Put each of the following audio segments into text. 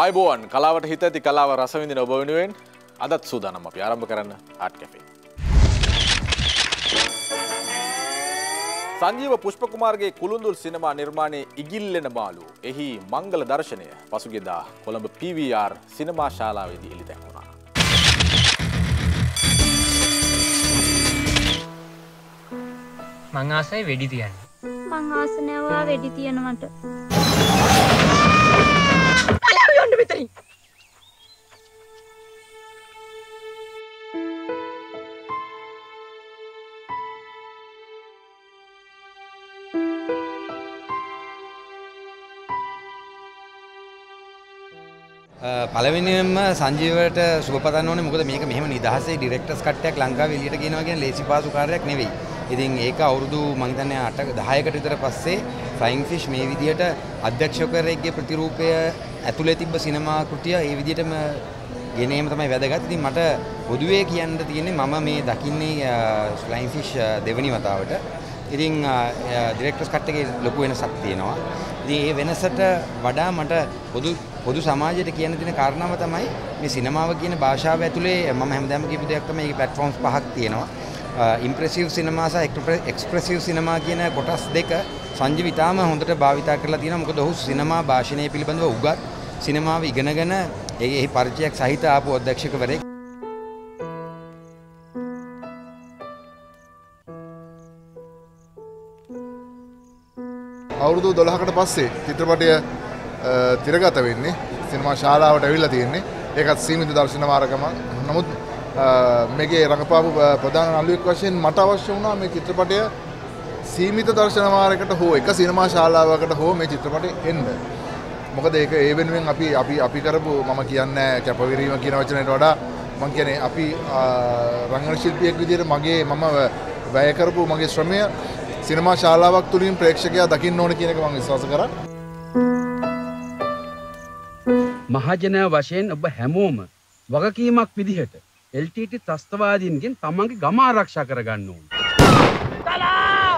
आयुबोन कलावट हित ती कलाव रसविंदन ඔබ වෙනුවෙන් අදත් සූදානම් අපි ආරම්භ කරන්න ආට් කැෆේ. සංජීව පුෂ්පකුමාරගේ කුළුඳුල් සිනමා නිර්මාණයේ ඉගිල්ලෙන බාලු එහි මංගල දර්ශනය පසුගියදා කොළඹ PVR සිනමා ශාලාවේදී එළි දැක්වුණා. මං ආසයි වෙඩි තියන්න. මං ආස නැවා වෙඩි තියන මට. පළවෙනිම සංජීවයට සුබ පතන්න ඕනේ මොකද මේක මෙහෙම නිදහසේ ඩිරෙක්ටර්ස් කට්ටයක් ලංකාවේ එළියට ගෙනවා කියන්නේ ලේසි පාසු කාර්යයක් නෙවෙයි. ඉතින් ඒක අවුරුදු මම හිතන්නේ 8 10කට විතර පස්සේ ෆ්ලයින් ෆිෂ් මේ විදියට අධ්‍යක්ෂකවරයෙක්ගේ ප්‍රතිරූපය ඇතුලේ තිබ්බ සිනමා කෘතිය ඒ විදියටම ගෙන එීම තමයි වැදගත්. ඉතින් මට පොදුවේ කියන්න තියෙන්නේ මම මේ දකින්නේ ෆ්ලයින් ෆිෂ් දෙවෙනි වතාවට. ඉතින් ඩිරෙක්ටර්ස් කට්ටකේ ලොකු වෙනසක් තියෙනවා. ඉතින් ඒ වෙනසට වඩා මට පොදු සමාජයට කියන දින කාරණාව තමයි මේ සිනමාව කියන භාෂාව ඇතුලේ මම හැමදාම කියපු දෙයක් තමයි මේ platforms පහක් තියෙනවා ඉම්ප්‍රෙසිව් සිනමා සහ එක්ස්ප්‍රෙසිව් සිනමා කියන කොටස් දෙක සංජීව ඉතාම හොඳට භාවිතා කරලා තියෙනවා මොකද ඔහු සිනමා භාෂණය පිළිබඳව උගත් සිනමාව ඉගෙනගෙන ඒහි පරිචයක් සහිත ආපු අධ්‍යක්ෂකවරයෙක් අවුරුදු 12කට පස්සේ චිත්‍රපටය තිරගත වෙන්නේ සිනමා ශාලාවට ඇවිල්ලා තියෙන්නේ ඒකත් සීමිත දර්ශන මාර්ගමක් නමුත් මේකේ රඟපාපු ප්‍රධාන නළුවෙක් වශයෙන් මට අවශ්‍ය වුණා මේ චිත්‍රපටය සීමිත දර්ශන මාර්ගයකට හෝ එක සිනමා ශාලාවකට හෝ මේ චිත්‍රපටේ එන්න මොකද ඒක ඒ වෙනුවෙන් අපි කරපු මම කියන්නේ කැපවීම කියන වචනයට වඩා මම කියන්නේ අපි රංගන ශිල්පියෙක් විදිහට මම වැය කරපු මගේ ශ්‍රමය සිනමා ශාලාවක් තුලින් ප්‍රේක්ෂකයා දකින්න ඕන කියන එක මම විශ්වාස කරා महाजन वशेन अब हेमोम वगकीमक विधिहट एलटीटी तस्तवादीनගෙන් තමන්ගේ ගම ආරක්ෂා කර ගන්න ඕන. තලා!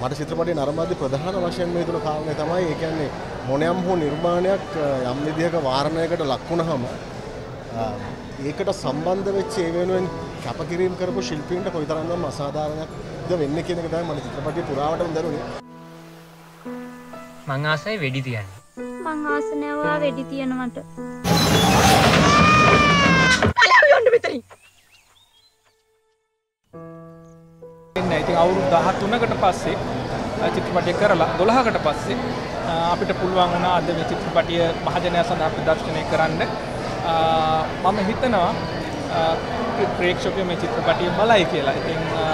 මට චිත්‍රපටයේ නරඹද්දී ප්‍රධාන වශයෙන් මේ දුන කාරණේ තමයි ඒ කියන්නේ මොණයම් හෝ නිර්මාණයක් යම් විදිහක වාරණයකට ලක් වුණාම ඒකට සම්බන්ධ වෙච්ච ඒ වෙනුවෙන් කැපකිරීම කරපු ශිල්පීන්ට කොයිතරම්නම් අසාධාරණයක්ද වෙන්නේ කියන එක තමයි මම චිත්‍රපටයේ පුරාවටම දරුවේ. මං ආසයි වෙඩි තියන්න. මං ආස නැවා වෙඩි තියන මට. බලව යන්න මෙතනින්. එන්නේ ඉතින් අවුරුදු 13කට පස්සේ චිත්‍රපටය කරලා 12කට පස්සේ අපිට පුළුවන් වුණා අද මේ චිත්‍රපටය මහජනයා සඳහා ප්‍රදර්ශනය කරන්න. මම හිතනවා ප්‍රේක්ෂකයෝ මේ චිත්‍රපටිය බලයි කියලා. ඉතින් මම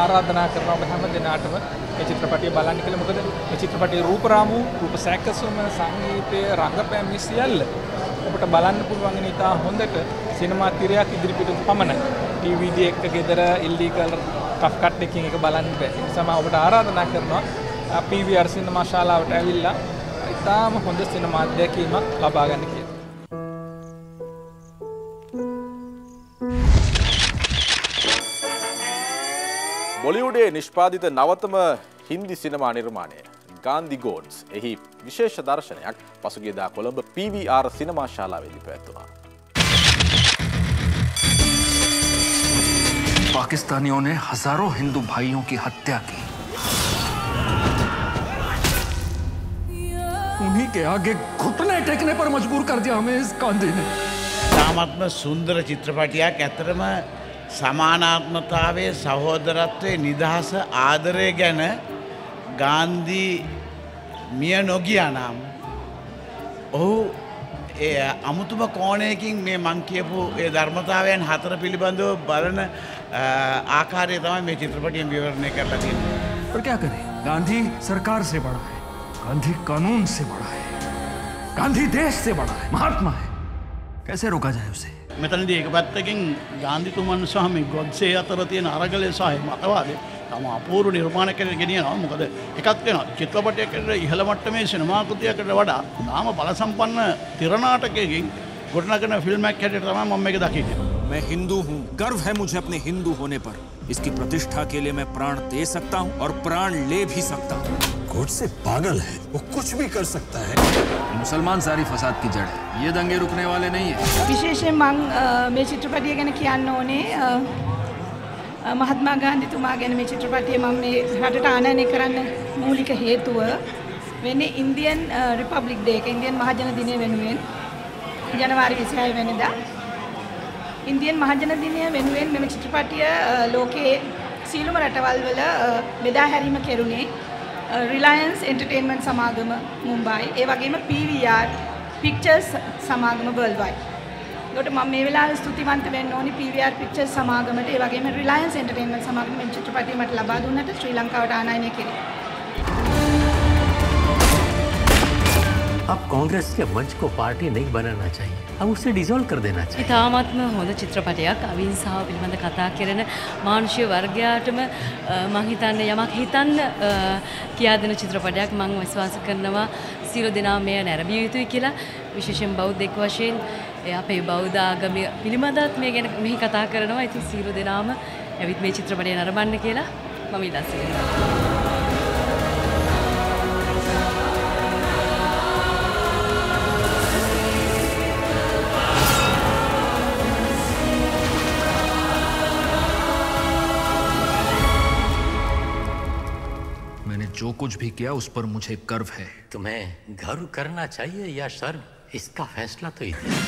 ආරාධනා කරනවා ඔබ හැම දිනකටම මේ චිත්‍රපටිය බලන්න කියලා. මොකද මේ චිත්‍රපටියේ රූපරාමු, රූප සැකසුම, සංගීතය, රංගපෑම මේ සියල්ල ඔබට බලන්න පුළුවන් වෙන ඉතා හොඳට සිනමා තිරයක් ඉදිරිපිට පමණයි. ටීවී ඩී එකක ගෙදර ඉල්ලීගල් කෆ් කට් එකකින් එක බලන්න බෑ. ඒ නිසා මම ඔබට ආරාධනා කරනවා PVR සිනමා ශාලාවට ඇවිල්ලා ඉතාම හොඳ සිනමා අත්දැකීමක් ලබා ගන්න කියලා. बॉलीवुडे निष्पादित नवतम हिंदी सिनेमा निर्माणे गांधी गोड्स एहि विशेष दर्शनयक पसुगियदा कोलंब PVR सिनेमा शालावेदी पैवतुना पाकिस्तानियों ने हजारों हिंदू भाइयों की हत्या की उन्हीं के आगे घुटने टेकने पर मजबूर कर दिया हमें इस गांधी ने सामात्म सुंदर चित्रपटिया कहते में සමානාත්මතාවයේ සහෝදරත්වයේ නිදහස ආදරය ගැන ගාන්ධි මිය නොගියා නම් ඔහු ඒ අමුතුම කෝණයකින් මේ මං කියපු ඒ ධර්මතාවයන් හතර පිළිබඳව බලන ආකාරය තමයි මේ චිත්‍රපටියෙන් විවරණය කරලා තියෙන්නේ. और क्या करे गांधी सरकार से बड़ा है, गांधी कानून से बड़ा है, गांधी देश से बड़ा है, महात्मा है, कैसे रोका जाए उसे? මෙතනදී එක පැත්තකින් ගාන්ධිතුමන් සහ මේ ගොඩ්සේ අතර තියෙන අරගලය සහ මතවාදය තම අපූර්ව නිර්මාණකරණය ගෙනියනවා. මොකද එකක් වෙනවා චිත්‍රපටයක ඉහළ මට්ටමේ සිනමා කෘතියකට වඩා නාම බලසම්පන්න තිරනාටකයකින් ගොඩනගන ෆිල්ම් එකක් හැටියට තමයි මම මේක දකින්නේ. मैं हिंदू हूँ, गर्व है मुझे अपने हिंदू होने पर। इसकी प्रतिष्ठा के लिए मैं प्राण दे सकता हूँ और प्राण ले भी सकता हूँ। घोट से पागल है, वो कुछ भी कर सकता है। मुसलमान सारी फसाद की जड़ है, ये दंगे रुकने वाले नहीं है। विशेष मांग मैं चित्रपटी ने महात्मा गांधी तुम्हारे में चित्रपटी मम्मी आना नहीं कराने मूलिक हेतु मैंने इंडियन रिपब्लिक डे के इंडियन महाजन दिन वेनुवेन जनवरी 25 वेनिदा इंडियन महाजन दिन वेनुवेन मेम चित्रपटिया लोके सीलुम रटवाल वाला बेदा हरीम केरुने रिलायंस एंटरटेनमेंट समागम मुंबई ए वगैरह पीवीआर पिक्चर्स समागम वर्ल्ड वाइड गोट मम्मी वेला स्तुतिवंत वेन्नोनी पीवीआर पिक्चर्स समागम ए वगैरह रिलायंस एंटरटेनमेंट समागम में चित्रपटि मट लबा दुन्नट श्रीलंका आनाने के अब कांग्रेस के मंच को पार्टी नहीं बनाना चाहिए, अब उसे डिसॉल्व कर देना चाहिए। इतामात्म होने चित्रपटिया काविन साहब इल्मंद कथा केरने मानसिक वर्ग्याट में मांगितान या मांगितान किया देने चित्रपटिया के मांग विश्वास करने वा सीरो दिना में नैरबी युतु इकिला विशेषण बाउद देखवाशेन या पे बाउद आगमे इल्मंदात में गैन में कथा करने वा इतु सीरो दिना में अभी में चित्रपटिया नरबान केला ममिला सीरो जो कुछ भी किया उस पर मुझे गर्व है। तुम्हें गर्व करना चाहिए या शर्म, इसका फैसला तो इधर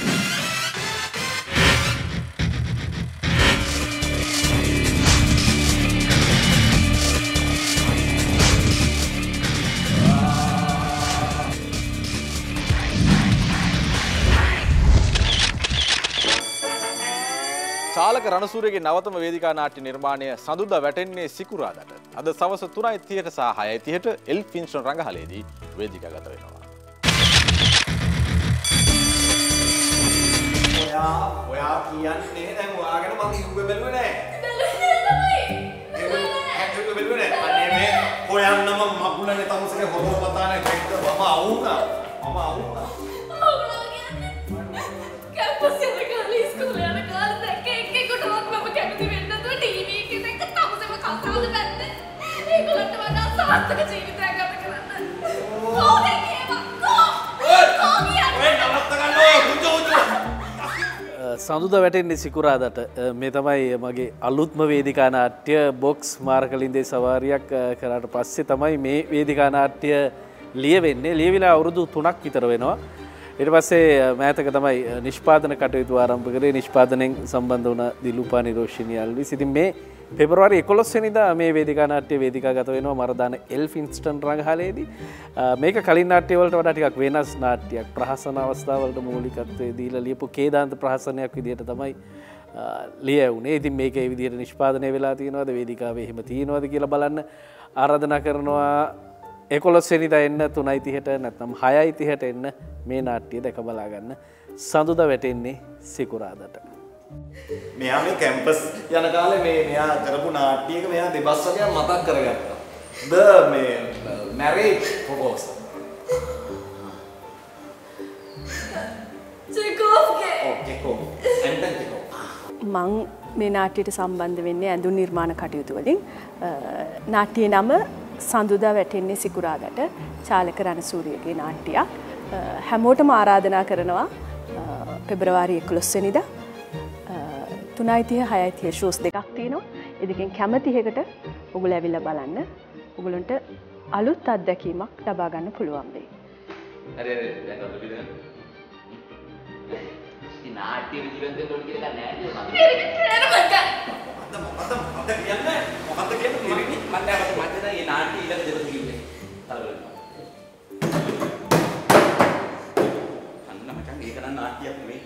चालक रणसूरगे नवतम वेदिका नाट्य निर्माणय सඳුදා වැටෙන්නේ සිකුරාදා අද සවස 3:30ට සහ 6:30ට එල්ෆින්ස්ටන් රංගහලේදී වේදිකාගත වෙනවා. ඔයා කියන්නේ දැන් ඔයාගෙන මම ඉහුවේ බැලුවේ නැහැ. බැලුවේ නැහැ. අනේ මේ හොයන්නම මගුලනේ තමුසනේ හොරව පතානේ දෙක්ක මම ආවුනා. මම ආවුනා. ඔයාලා කියන්නේ කැම්පස් එකේ ගාලි ඉස්කෝලේ යන කාලේ දැක්ක එක එක කොටවත් මම කැමති වෙන්නේ නැතුව ටීවී එකේ දැක්ක තමුසම කතාවද බැන්නේ. ඒගොල්ලන්ට වඩා සාර්ථක ජීවිතයක් ගත කරන්න. කොහොමද සඳුදා වැටෙන්නේ සිකුරාදාට මේ තමයි මගේ අලුත්ම වේදිකා නාට්‍ය බොක්ස් මාර්කලින්දේ සවාරියක් කරාට පස්සේ තමයි මේ වේදිකා නාට්‍ය ලියවෙන්නේ. ලියවිලා අවුරුදු 3ක් විතර වෙනවා. ඊට පස්සේ මෑතක තමයි නිෂ්පාදන කටයුතු ආරම්භ කරේ. නිෂ්පාදනයෙන් සම්බන්ධ වුණ දිලුපානි රෝෂිනී අල්විස්. ඉතින් මේ फेब्रुवारी 11 වෙනිදා මේ වේදිකා නාට්‍ය වේදිකාගත වෙනවා මරදාන එල්ෆින්ස්ටන් රංගහලේදී. මේක කලින් නාට්‍ය වලට වඩා ටිකක් වෙනස් නාට්‍යයක්. ප්‍රහසන අවස්ථාවලට මූලිකත්වය දීලා ලියපු කේදාන්ත ප්‍රහසනයක් විදිහට තමයි ලියවුනේ. ඉතින් මේක ඒ විදිහට නිෂ්පාදනය වෙලා තියෙනවද වේදිකාවේ එහෙම තියෙනවද කියලා බලන්න ආරාධනා කරනවා 11 වෙනිදා එන්න 3:30ට නැත්නම් 6:30ට එන්න මේ නාට්‍ය දැක බලා ගන්න. සඳුදා වැටෙන්නේ සිකුරාදාට. මෙයා මේ කැම්පස් යන කාලේ මේ මෙයා කරපු නාට්‍යයක මෙයා දෙබස් වගේ මතක් කරගත්තා. ද මේ මැරේජ් ප්‍රොපෝසල්. චෙකෝෆ්ගේ. ඔව් චෙකෝෆ්. එන්ටන් චෙකෝෆ්. මං මේ නාට්‍යයට සම්බන්ධ වෙන්නේ ඇඳුම් නිර්මාණ කටයුතු වලින්. නාට්‍යයේ නම සඳුදා වැටෙන්නේ සිකුරාදාට චාලක රණසූරියගේ නාට්‍යයක්. හැමෝටම ආරාධනා කරනවා පෙබරවාරි 11 වෙනිදා 3:30 6:30 ෂෝස් දෙකක් තියෙනවා. ඒකෙන් කැමති එකකට ඔයගොල්ලෝ ඇවිල්ලා බලන්න. ඔයගොල්ලන්ට අලුත් අත්දැකීමක් ලබා ගන්න පුළුවන් වෙයි. හරි හරි දැන් ඔතන ඉඳන්. ඉතින් නාට්‍ය විදිහෙන් දෙන්න ඕනේ කියලා නෑ නේද? මම කියන්නේ මොකද්ද කියන්නේ? මම දැන් මේ නාට්‍ය ඊළඟ දෙන්න කිව්වේ. හරි. අන්න මචං ඒක නම් නාට්‍යයක් නෙමෙයි.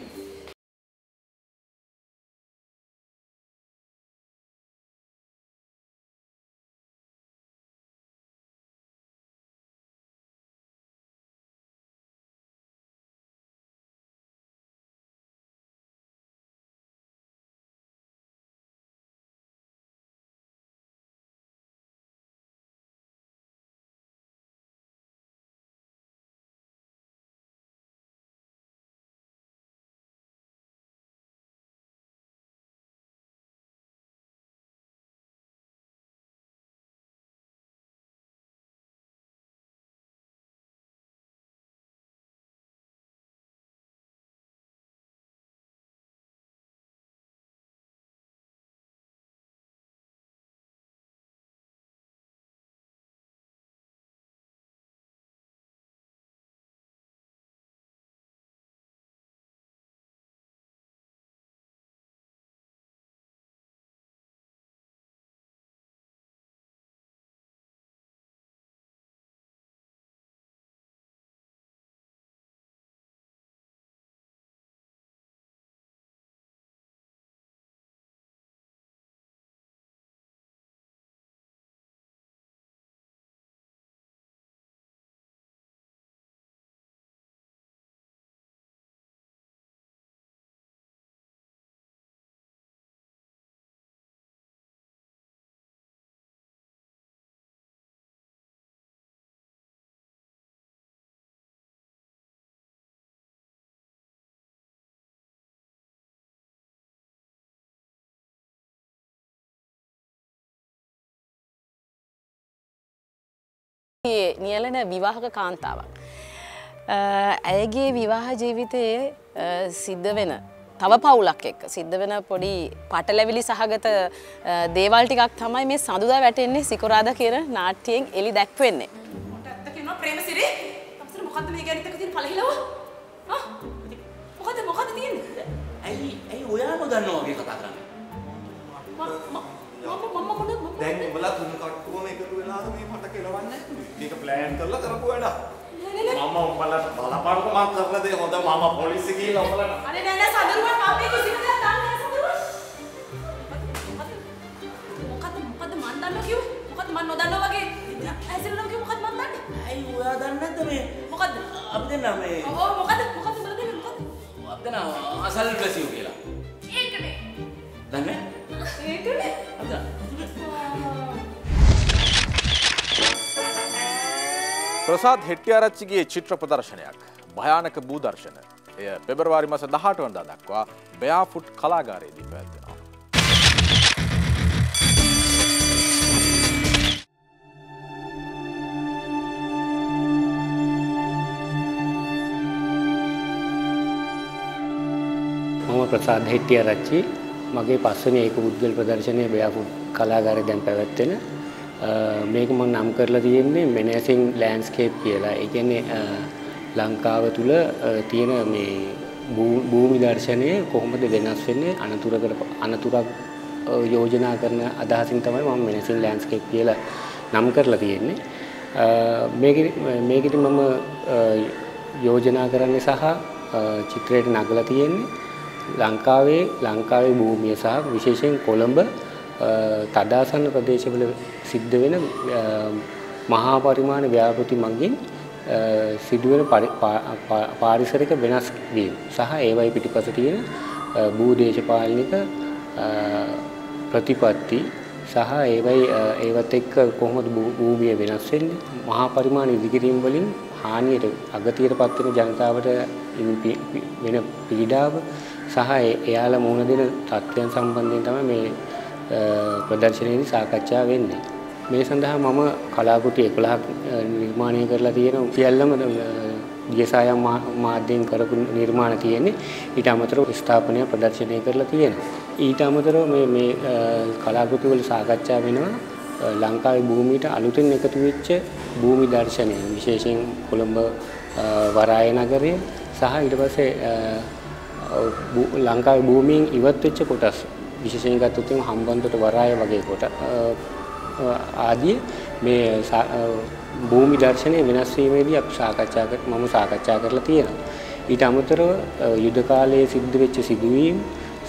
නියලන විවාහක කාන්තාවක්. ඇයගේ විවාහ ජීවිතයේ සිද්ධ වෙන තව පවුලක් එක්ක සිද්ධ වෙන පොඩි පටලැවිලි සහගත දේවල් ටිකක් තමයි මේ සඳුදා වැටෙන්නේ සිකුරාදා කියන නාට්‍යයෙන් එලි දැක්වෙන්නේ. මට ඇත්ත කියනවා ප්‍රේමසිරි. අපිට මොකද්ද මේ ගැන තියෙන පළහිලව? හා? මොකද්ද තියෙන්නේ? ඇයි ඔයා නොදන්නවා වගේ කතා කරන්නේ? දැන් උඹලා තුන් කට්ටුවම එකතු වෙලාද මේ මට කෙලවන්නේ? මේක ප්ලෑන් කරලා කරපු වැඩක්. මම උඹලා බලපංකෝ මම කරලා දෙයි හොඳ මම පොලිසිය කියලා උඹලා. අනේ නෑ නෑ සඳරුවා මම මේ කිසිම දෙයක් දාන්නේ නෑ සඳරුවා. මොකද මන් දන්නවා කිව්ව? මොකද මන් නොදන්නවා වගේ ඇසිරෙනවා කිව්ව මොකද මන් දන්නේ? ඇයි ඔයා දන්නේ නැද්ද මේ? මොකද අපි දෙන්නා මේ. ඔව් මොකද උඹලා දෙන්නේ මොකද? අපි දෙන්නා අසල් ක්ලසියු කියලා. ඒකනේ. දන්නේ? ඒකනේ. අද प्रसाद हेट्टिआरच्चिगे चित्र प्रदर्शनयक भयानक भूदर्शन එය පෙබරවාරි මාස 18 වනදා දක්වා බයාෆුට් කලාගාරයේදී පැවැත්වෙනවා. මම ප්‍රසාද් හෙට්ටිආරච්චි මගේ පස්වෙනි ඒක පුද්ගල ප්‍රදර්ශනය බයාෆුට් කලාගාරයේ දැන් පැවැත්වෙන මේක මම නම් කරලා තියෙන්නේ මෙනසින් ලෑන්ඩ්ස්කේප් කියලා. ඒ කියන්නේ ලංකාව තුල තියෙන මේ භූමි දර්ශනය කොහොමද වෙනස් වෙන්නේ අනතුරක් යෝජනා කරන අදහසින් තමයි මම මෙනසින් ලෑන්ඩ්ස්කේප් කියලා නම් කරලා තියෙන්නේ. මේකෙදි මම යෝජනා කරන්නේ සහ චිත්‍රයට නගලා තියෙන්නේ ලංකාවේ භූමිය සහ විශේෂයෙන් කොළඹ තදාසන්න ප්‍රදේශවල සිද්ධ වෙන මහා පරිමාණ ව්‍යාපෘති මගින් සිදුවෙන පාරිසරික වෙනස් වීම සහ ඒවයි පිටිපස තියෙන භූදේශපාලනික ප්‍රතිපත්ති සහ ඒවත් එක්ක කොහොමද භූමිය වෙනස් වෙන්නේ මහා පරිමාණ ඉදිකිරීම් වලින් හානියට අගතියටපත් වෙන ජනතාවට වෙන පීඩාව සහ එයාලා මුහුණ දෙන තත්ත්වයන් සම්බන්ධයෙන් තමයි මේ प्रदर्शनी साकच्छा वेन्ने मे सदा मम कलाकृति 11ක් निर्माणय කරලා තියෙනවා. සියල්ලම ගේසායම් මාධ්‍යෙන් කරපු නිර්මාණ තියෙන්නේ. ඊට අමතරව ස්ථාපනය ප්‍රදර්ශනය කරලා තියෙනවා. ඊට අමතරව මේ කලාකෘති වල සාකච්ඡා වෙනවා ලංකාවේ භූමියට අලුතෙන් එකතු වෙච්ච භූමි දර්ශනය විශේෂයෙන් කොළඹ වරාය නගරය සහ ඊට පස්සේ ලංකාවේ භූමියෙන් ඉවත් වෙච්ච කොටස් විශේෂයෙන් ගත්තොත් හම්බන්තොට වරාය වගේ කොට ආදී මේ භූමි දර්ශනයේ වෙනස් වීමේදී අපි සාකච්ඡා කරලා තියෙනවා. ඊට අමතරව යුද්ධ කාලයේ සිද්ධ වෙච්ච සිදුවීම්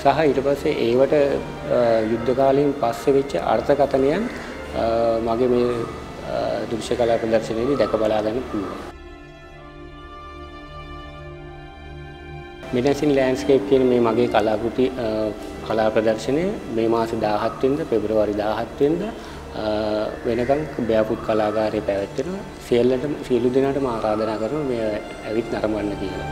සහ ඊට පස්සේ ඒවට යුද්ධ කාලයෙන් පස්සේ වෙච්ච අර්ථකථනයන් මගේ මේ දෘශ්‍ය කලා ප්‍රදර්ශනයේදී දැක බලා ගන්න පුළුවන්. මෙනසින් ලෑන්ඩ්ස්කේප් කියන මේ මගේ කලාකෘති කලා ප්‍රදර්ශනය මේ මාස 17 වෙනිදා පෙබරවාරි 17 වෙනිදා වෙනකන් බයාපුත් කලාගාරයේ පැවැත්වෙනවා. සියලු දෙනාටම ආරාධනා කරනවා මේ ඇවිත් නරඹන්න කියලා.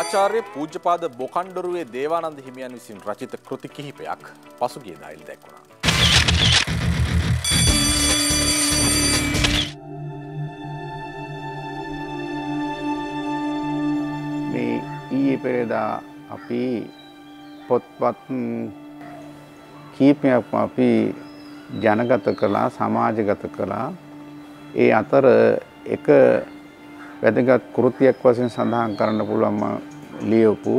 ආචාර්ය පූජ්‍යපාද බොකණ්ඩරුවේ දේවානන්ද හිමියන් විසින් රචිත කෘති කිහිපයක් පසුගිය දායිල දැක්වුණා. මේ ඊයේ පෙරේදා අපි පොත්පත් කීපයක් අපි ජනගත කළා සමාජගත කළා. ඒ අතර එක වැදගත් කෘතියක් වශයෙන් සඳහන් කරන්න පුළුවන් ලියපු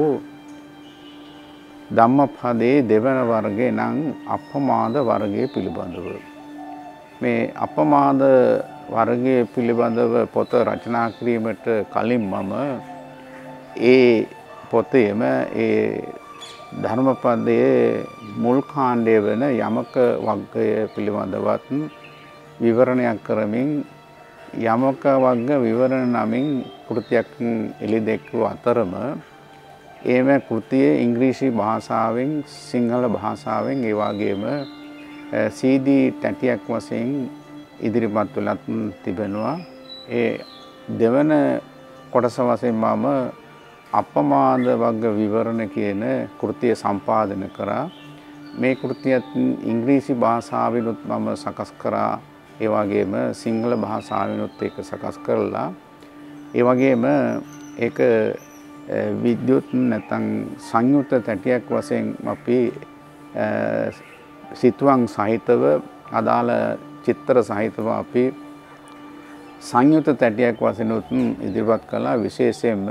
ධම්මපදයේ දෙවන වර්ගයේ නම් අපමාද වර්ගයේ පිළිබඳව මේ අපමාද වර්ගයේ පිළිබඳව පොත රචනා කිරීමට කලින් මම ඒ පොතේම ඒ ධර්මපදයේ මුල් කාණ්ඩය වෙන යමක වර්ගය පිළිබඳවත් විවරණයක් කරමින් යමක වර්ග විවරණ නමින් කෘතියක් එළි දැක්වූ අතරම එම කෘතිය ඉංග්‍රීසි භාෂාවෙන් සිංහල භාෂාවෙන් ඒ වගේම සීඩී තැටියක් වශයෙන් ඉදිරිපත් වෙලා තිබෙනවා. ඒ දෙවන කොටස වශයෙන් මම අපමාද වර්ග විවරණ කියන කෘතිය සම්පාදනය කරා. මේ කෘතියත් ඉංග්‍රීසි භාෂාවෙනුත් මම සකස් කරා. ඒ වගේම සිංහල භාෂාවෙනුත් ඒක සකස් කරලා. ඒ වගේම ඒක විද්‍යුත් නැත්නම් සංයුක්ත තැටියක් වශයෙන් අපි සිතුවම් සහිතව අදාළ චිත්‍ර සහිතව අපි සංයුක්ත තැටියක් වශයෙන් ඉදිරිපත් කළා. විශේෂයෙන්ම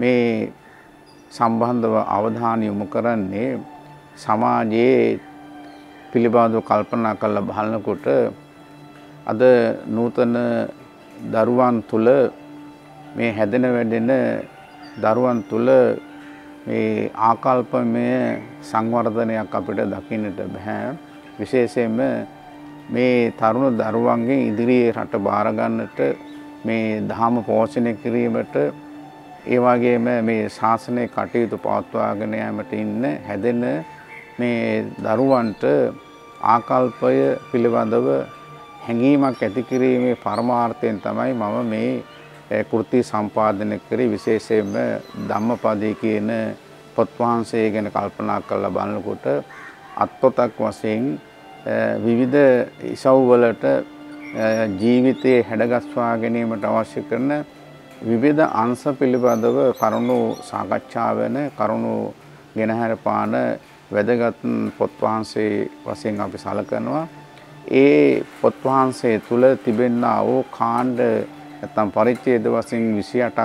මේ සම්බන්ධව අවධානය යොමු කරන්නේ සමාජයේ පිළිබඳව කල්පනා කරලා බලනකොට අද නූතන දරුවන් තුල මේ හැදෙන වැඩෙන දරුවන් තුල මේ ආකල්පමය සංවර්ධනයක් අපිට දකින්නට බෑ. විශේෂයෙන්ම මේ තරුණ දරුවන්ගේ ඉදිරියේ රට බාර ගන්නට, මේ ධර්ම පෝෂණය කිරීමට, ඒ වගේම මේ ශාසනයේ කටයුතු පවත්වාගෙන යාමට ඉන්න හැදෙන මේ දරුවන්ට ආකල්පය පිළිබඳව හැඟීමක් ඇති කිරීමේ පරමාර්ථයෙන් තමයි මම මේ කෘති සම්පාදනය කරේ. විශේෂයෙන්ම ධම්මපදයේ කියන පොත් වහන්සේ ගැන කල්පනා කරලා බලනකොට අත්පොතක් වශයෙන් විවිධ ඉසව් වලට ජීවිතයේ හැඩගස්වා ගැනීමට අවශ්‍ය කරන විවිධ අංශ පිළිබඳව කරුණු සාකච්ඡා වෙන, කරුණු ගෙනහැර පාන වැදගත් පොත් වහන්සේ වශයෙන් අපි සැලකනවා. ඒ පොත් වහන්සේ තුල තිබෙනා වූ කාණ්ඩ නැත්නම් පරිච්ඡේද වශයෙන් 28ක්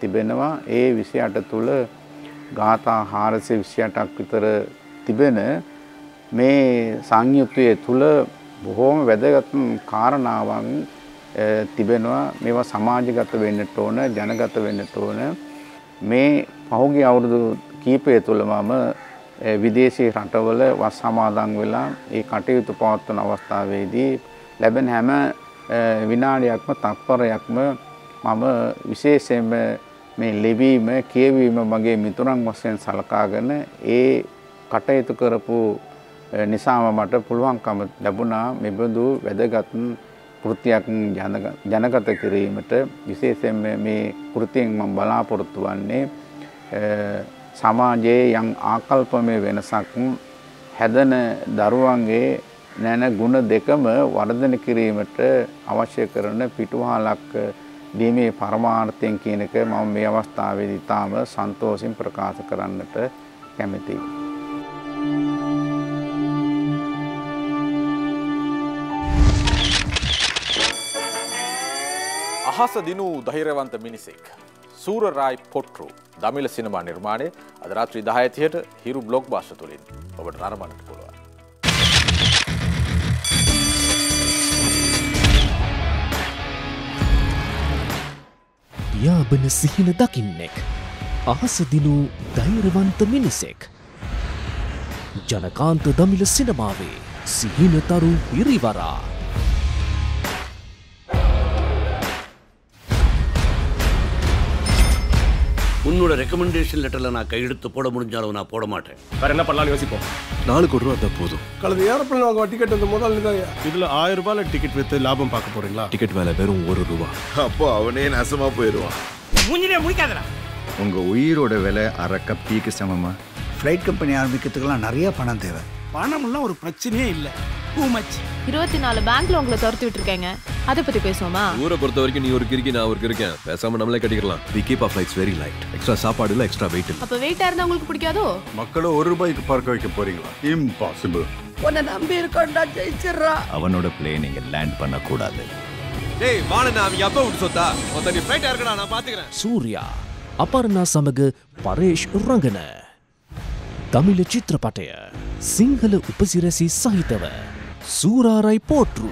තිබෙනවා. ඒ 28 තුල ගාථා 428ක් විතර තිබෙන මේ සංයුත්තයේ තුල බොහෝම වැදගත් කාරණාවන් තිබෙනවා. මේවා සමාජගත වෙන්නට ඕන, ජනගත වෙන්නට ඕන. මේ පහුගිය අවුරුදු කීපය තුල මම විදේශී රටවල වස් සමාදන් වෙලා ඒ කටයුතු පවත්වන අවස්ථාවේදී ලැබෙන හැම විනාඩියක්ම තත්පරයක්ම මම විශේෂයෙන්ම මේ ලිවීම කියවීම මගේ මිතුරන් වශයෙන් සලකාගෙන ඒ කටයුතු කරපු නිසාම මට පුළුවන්කම ලැබුණා මෙබඳු වැදගත් කෘතියක් ජනගත කිරීමට. විශේෂයෙන්ම මේ කෘතියෙන් මම බලාපොරොත්තු වන්නේ සමාජයේ යම් ආකල්පමය වෙනසක් හැදෙන දරුවන්ගේ නැන ගුණ දෙකම වර්ධනය කිරීමට අවශ්‍ය කරන පිටුවහලක් දීමේ පරමාර්ථයෙන් කියන එක මම මේ අවස්ථාවේදී තාම සන්තෝෂයෙන් ප්‍රකාශ කරන්නට කැමැතියි. අහස දිනු ධෛර්යවන්ත මිනිසෙක් සූරරායි පොට්ටු දමිළ සිනමා නිර්මාණය අද රාත්‍රී 10:30ට හිරු බ්ලොග් බාස්ටර් තුලින් ඔබට නරඹන්නට පුළුවන්. යාබන සිහින දකින්නෙක්, අහස දිනූ ධෛර්යවන්ත මිනිසෙක්, ජනකාන්ත දමිළ සිනමාවේ සිහිනතරු පිරිවරා. உன்னோட ரெக்கமெண்டேஷன் லெட்டர்ல நான் கையெழுத்து போட முடிஞ்சாலும் நான் போட மாட்டேன். வேற என்ன பண்ணலாம்னு யோசிப்போம். 4 கோடி ரூபா தான் போதும். கலந்து ஏரோப்ளேன் வாங்க டிக்கெட் அந்த முதல்ல தான். இதுல 1000 ரூபாய்ல டிக்கெட் வித்து லாபம் பார்க்க போறீங்களா? டிக்கெட் விலை வெறும் 1 ரூபா. அப்போ அவனே நாசமா போயிடுவான். மூஞ்சிலே முடிக்காதடா. உங்க உயிரோட விலை அரக்கப் டீக்கு சமமா. ஃளைட் கம்பெனி ஆரம்பிக்கிறதுக்குலாம் நிறைய பணம் தேவை. பணம்லாம் ஒரு பிரச்சனையே இல்ல. Too much. 24 பேங்க்ல உங்களை தரத்து விட்டுருக்கேங்க. அத பத்தி பேசுவோமா? ஊரை பொறுத்த வரைக்கும் நீ ஒரு கிறுக்கி, நான் ஒரு கிறுக்கேன். பேசாம நம்மளே கட்டிக்கலாம். We keep our flights very light. Extra சாப்பாடு இல்ல, எக்ஸ்ட்ரா weight இல்ல. அப்ப weight இருந்தா உங்களுக்கு பிடிக்காதோ? மக்களோ 1 ரூபாய்க்கு பார்க்க வைக்க போறீங்களா? Impossible. உன்னை நம்பி இருக்கேன்டா, ஜெயிச்சிரா. அவனோட plane இங்க land பண்ண கூடாது. டேய் வாணனா, அவன் எப்ப உட் சொத்தா? மொத்த நீ flight ஏறடா, நான் பாத்துக்கறேன். சூர்யா, அபர்ணா සමග පරේෂ් රංගන. தமிழ் චිත්‍රපටය සිංහල උපසිරැසි සහිතව සූරාරයි පොට්ටු.